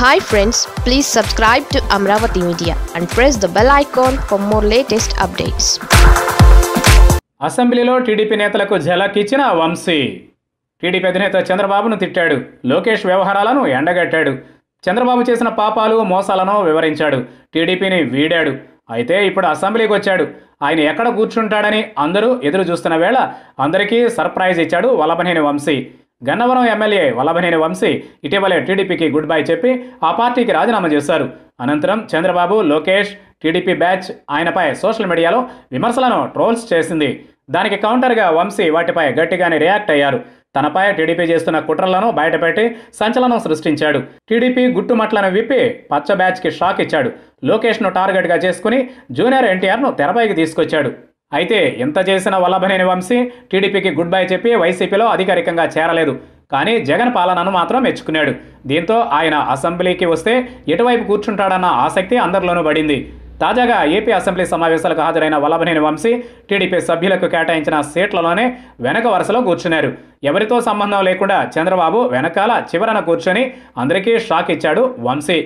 Hi friends, please subscribe to Amaravathi Media and press the bell icon for more latest updates. అసెంబ్లీలో TDP నేతలకు జలకిచ్చిన Vamsi. TDP అధినేత చంద్రబాబును తిట్టాడు, లోకేష్ వ్యవహారాలను ఎండగట్టాడు, చంద్రబాబు చేసిన పాపాలు మోసాలను వివరించాడు, టీడీపీని వీడాడు. అయితే ఇప్పుడు అసెంబ్లీకి వచ్చాడు. ఆయన ఎక్కడ కూర్చుంటాడని అందరూ ఎదురు చూస్తున్న వేళ అందరికీ సర్ప్రైజ్ ఇచ్చాడు వల్లభనేని వంశీ. గన్నవరం ఎమ్మెల్యే వల్లభనేని వంశీ ఇటీవలే టీడీపీకి గుడ్ బై చెప్పి ఆ పార్టీకి రాజీనామా చేశారు. అనంతరం చంద్రబాబు, లోకేష్, టీడీపీ బ్యాచ్ ఆయనపై సోషల్ మీడియాలో విమర్శలను ట్రోల్స్ చేసింది. దానికి కౌంటర్గా వంశీ వాటిపై గట్టిగానే రియాక్ట్ అయ్యారు. తనపై టీడీపీ చేస్తున్న కుట్రలను బయటపెట్టి సంచలనం సృష్టించాడు. టీడీపీ గుట్టుమట్లను విప్పి పచ్చ బ్యాచ్కి షాక్ ఇచ్చాడు. లోకేష్ను టార్గెట్గా చేసుకుని జూనియర్ ఎన్టీఆర్ను తెరపైకి తీసుకొచ్చాడు. అయితే ఎంత చేసిన వల్లభనేని వంశీ టీడీపీకి గుడ్ బై చెప్పి వైసీపీలో అధికారికంగా చేరలేదు. కానీ జగన్ పాలనను మాత్రం మెచ్చుకున్నాడు. దీంతో ఆయన అసెంబ్లీకి వస్తే ఎటువైపు కూర్చుంటాడన్న ఆసక్తి అందరిలోనూ పడింది. తాజాగా ఏపీ అసెంబ్లీ సమావేశాలకు హాజరైన వల్లభనేని వంశీ టీడీపీ సభ్యులకు కేటాయించిన సీట్లలోనే వెనక వరుసలో కూర్చున్నారు. ఎవరితో సంబంధం లేకుండా చంద్రబాబు వెనకాల చివరన కూర్చొని అందరికీ షాక్ ఇచ్చాడు వంశీ.